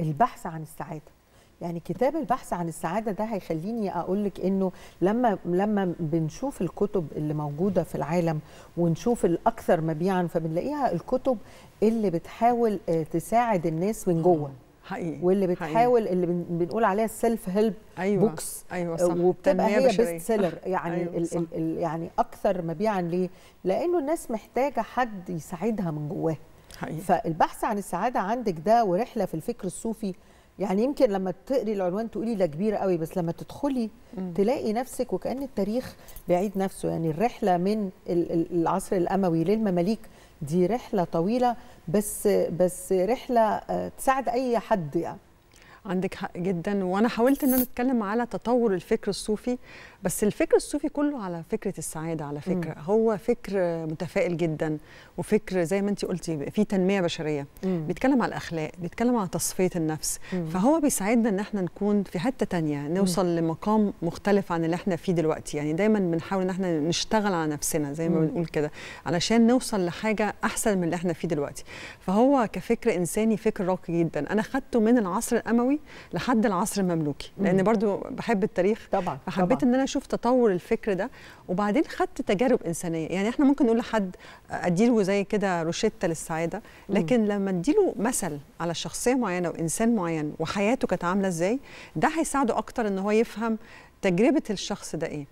البحث عن السعادة. يعني كتاب البحث عن السعادة ده هيخليني أقولك إنه لما بنشوف الكتب اللي موجودة في العالم ونشوف الأكثر مبيعا، فبنلاقيها الكتب اللي بتحاول تساعد الناس من جوه حقيقي، واللي بتحاول حقيقي. اللي بنقول عليها السيلف هيلب بوكس. أيوة صح. وبتبقى هي بيست سيلر، يعني أيوة يعني أكثر مبيعا. ليه؟ لأنه الناس محتاجة حد يساعدها من جواها. فالبحث عن السعادة عندك ده، ورحلة في الفكر الصوفي. يعني يمكن لما تقري العنوان تقولي لا كبير قوي، بس لما تدخلي تلاقي نفسك وكأن التاريخ بيعيد نفسه. يعني الرحلة من العصر الأموي للمماليك دي رحلة طويلة، بس رحلة تساعد أي حد. يعني عندك حق جدا. وانا حاولت ان انا اتكلم على تطور الفكر الصوفي، بس الفكر الصوفي كله على فكره السعاده. على فكره هو فكر متفائل جدا، وفكر زي ما انت قلتي في تنميه بشريه، بيتكلم على الاخلاق، بيتكلم على تصفيه النفس. فهو بيساعدنا ان احنا نكون في حته تانية، نوصل لمقام مختلف عن اللي احنا فيه دلوقتي. يعني دايما بنحاول ان احنا نشتغل على نفسنا زي ما بنقول كده، علشان نوصل لحاجه احسن من اللي احنا فيه دلوقتي. فهو كفكر انساني فكر راقي جدا. انا خدته من العصر الاموي لحد العصر المملوكي، لان برضو بحب التاريخ طبعا، فحبيت ان انا اشوف تطور الفكر ده. وبعدين خدت تجارب انسانيه. يعني احنا ممكن نقول لحد اديله زي كده روشته للسعاده، لكن لما اديله مثل على شخصيه معينه وانسان معين وحياته كانت عامله ازاي، ده هيساعده اكتر ان هو يفهم تجربه الشخص ده ايه.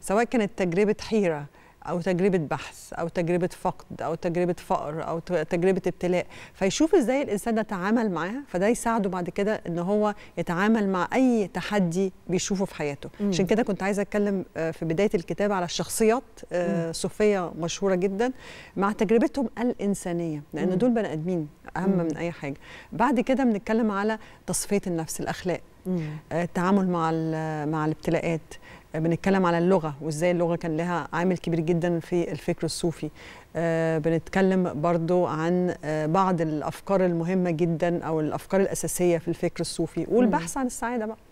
سواء كانت تجربه حيره أو تجربة بحث أو تجربة فقد أو تجربة فقر أو تجربة ابتلاء، فيشوف إزاي الإنسان ده تعامل معاها، فده يساعده بعد كده إن هو يتعامل مع أي تحدي بيشوفه في حياته. عشان كده كنت عايزة أتكلم في بداية الكتاب على الشخصيات صوفية مشهورة جدا مع تجربتهم الإنسانية، لأن دول بني آدمين أهم من أي حاجة. بعد كده بنتكلم على تصفية النفس، الأخلاق، التعامل مع الابتلاءات. بنتكلم على اللغة وإزاي اللغة كان لها عامل كبير جدا في الفكر الصوفي. بنتكلم برضو عن بعض الأفكار المهمة جدا أو الأفكار الأساسية في الفكر الصوفي، والبحث عن السعادة بقى.